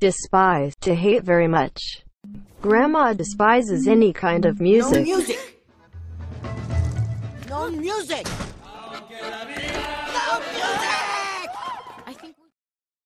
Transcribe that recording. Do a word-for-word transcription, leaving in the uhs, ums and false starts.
Despise, to hate very much. Grandma despises any kind of music. No music! No music!